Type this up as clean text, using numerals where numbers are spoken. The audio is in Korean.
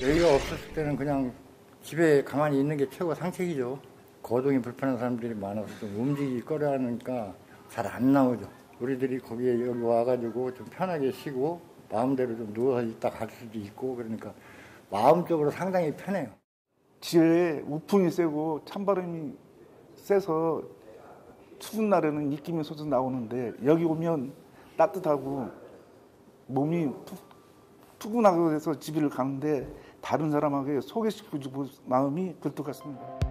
여유가 없었을 때는 그냥 집에 가만히 있는 게 최고 상책이죠. 거동이 불편한 사람들이 많아서 좀 움직이기 꺼려 하니까 잘 안 나오죠. 우리들이 거기에 여기 와가지고 좀 편하게 쉬고 마음대로 좀 누워서 있다 갈 수도 있고 그러니까 마음적으로 상당히 편해요. 지뢰에 우풍이 세고 찬바람이 세서 추운 날에는 입김이 솟아 나오는데 여기 오면 따뜻하고 몸이 푸근하게 돼서 집을 가는데 다른 사람에게 소개시켜주고 마음이 들뜨 같습니다.